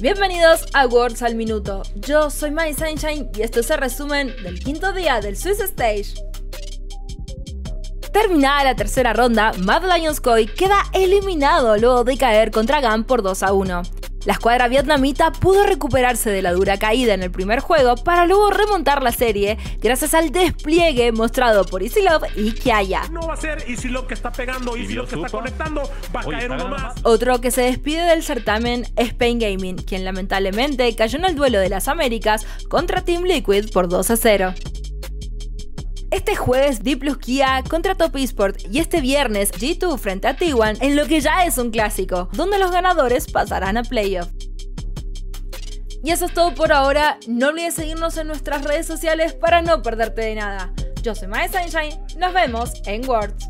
Bienvenidos a Words al Minuto. Yo soy Mari Sunshine y esto es el resumen del quinto día del Swiss Stage. Terminada la tercera ronda, Mad Lions KOI queda eliminado luego de caer contra GAN por 2-1. La escuadra vietnamita pudo recuperarse de la dura caída en el primer juego para luego remontar la serie gracias al despliegue mostrado por EasyLove y Kiaya. No va a ser EasyLove que está pegando, EasyLove que está conectando, va a caer uno más. Otro que se despide del certamen es Pain Gaming, quien lamentablemente cayó en el duelo de las Américas contra Team Liquid por 2-0. Este jueves DPlus KIA contra Top Esport y este viernes G2 frente a T1 en lo que ya es un clásico, donde los ganadores pasarán a playoff. Y eso es todo por ahora, no olvides seguirnos en nuestras redes sociales para no perderte de nada. Yo soy Mari Sunshine, nos vemos en Words.